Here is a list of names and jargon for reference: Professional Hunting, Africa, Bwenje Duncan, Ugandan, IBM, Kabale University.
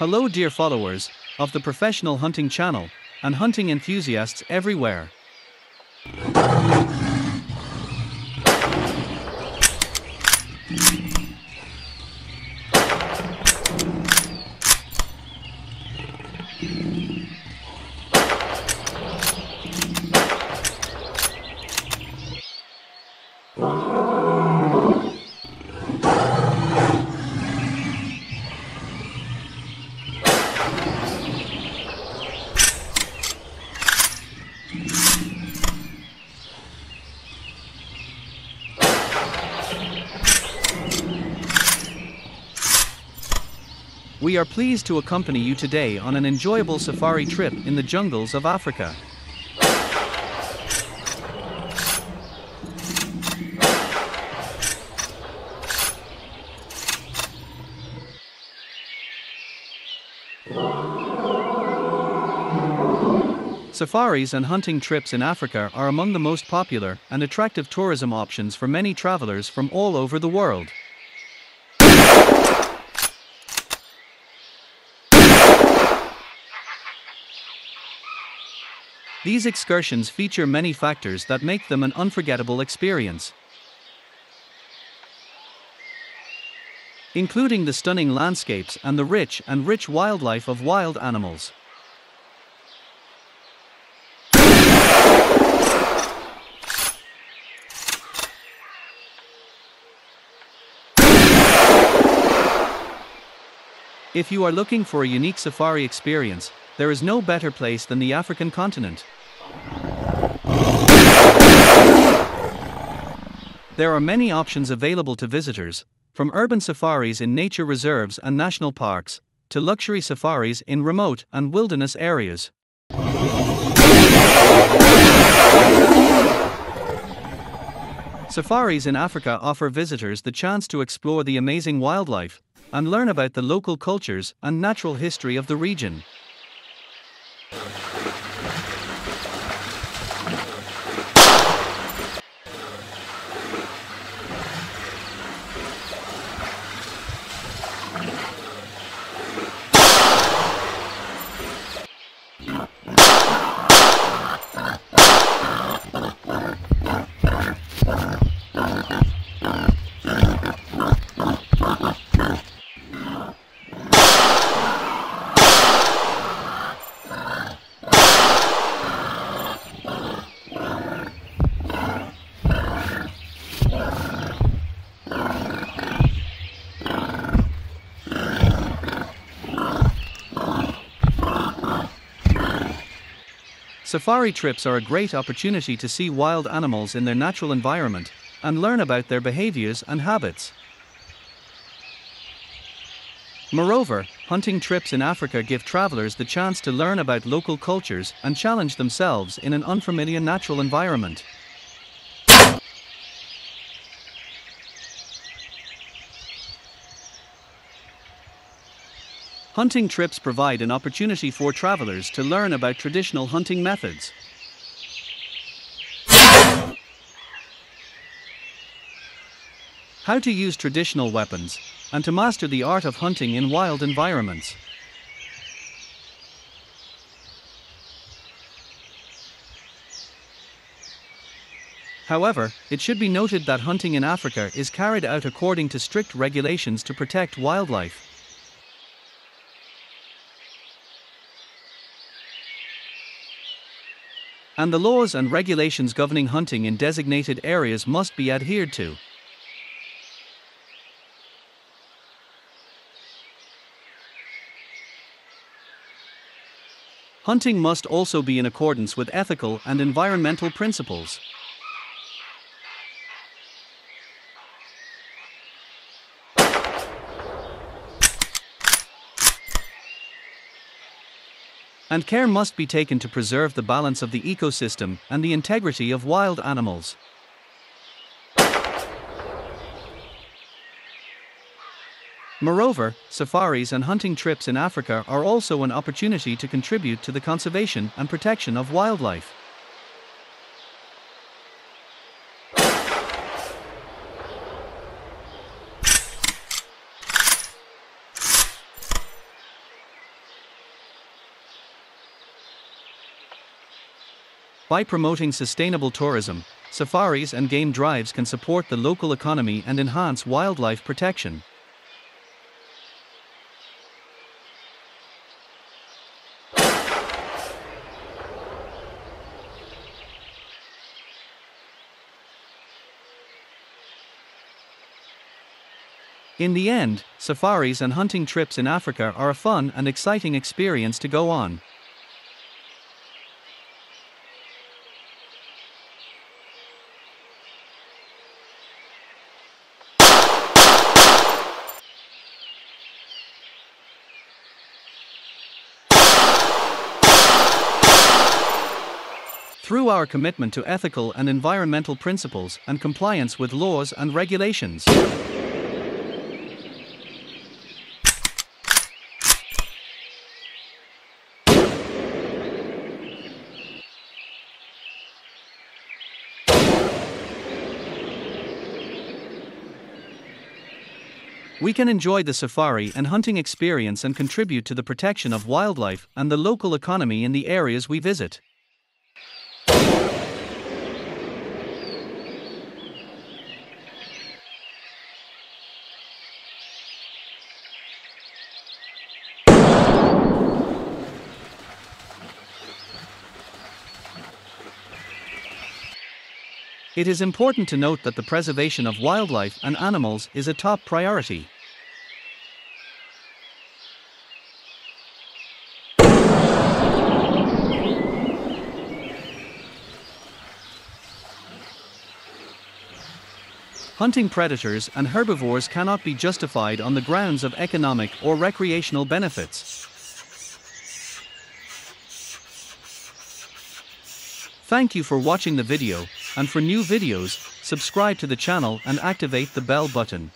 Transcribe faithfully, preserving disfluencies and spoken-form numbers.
Hello dear followers of the Professional Hunting channel and hunting enthusiasts everywhere. We are pleased to accompany you today on an enjoyable safari trip in the jungles of Africa. Safaris and hunting trips in Africa are among the most popular and attractive tourism options for many travelers from all over the world. These excursions feature many factors that make them an unforgettable experience, including the stunning landscapes and the rich and rich wildlife of wild animals. If you are looking for a unique safari experience, there is no better place than the African continent. There are many options available to visitors, from urban safaris in nature reserves and national parks, to luxury safaris in remote and wilderness areas. Safaris in Africa offer visitors the chance to explore the amazing wildlife and learn about the local cultures and natural history of the region. Safari trips are a great opportunity to see wild animals in their natural environment and learn about their behaviors and habits. Moreover, hunting trips in Africa give travelers the chance to learn about local cultures and challenge themselves in an unfamiliar natural environment. Hunting trips provide an opportunity for travelers to learn about traditional hunting methods, how to use traditional weapons, and to master the art of hunting in wild environments. However, it should be noted that hunting in Africa is carried out according to strict regulations to protect wildlife. And the laws and regulations governing hunting in designated areas must be adhered to. Hunting must also be in accordance with ethical and environmental principles. And care must be taken to preserve the balance of the ecosystem and the integrity of wild animals. Moreover, safaris and hunting trips in Africa are also an opportunity to contribute to the conservation and protection of wildlife. By promoting sustainable tourism, safaris and game drives can support the local economy and enhance wildlife protection. In the end, safaris and hunting trips in Africa are a fun and exciting experience to go on. Through our commitment to ethical and environmental principles and compliance with laws and regulations, we can enjoy the safari and hunting experience and contribute to the protection of wildlife and the local economy in the areas we visit. It is important to note that the preservation of wildlife and animals is a top priority. Hunting predators and herbivores cannot be justified on the grounds of economic or recreational benefits. Thank you for watching the video, and for new videos, subscribe to the channel and activate the bell button.